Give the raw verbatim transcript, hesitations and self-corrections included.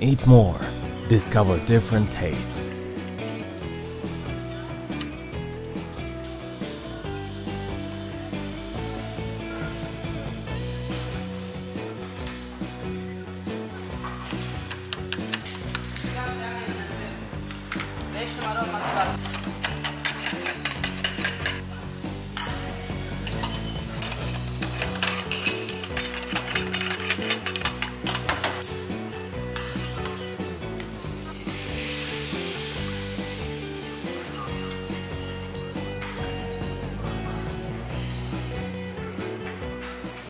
Eat more, discover different tastes. Deixa o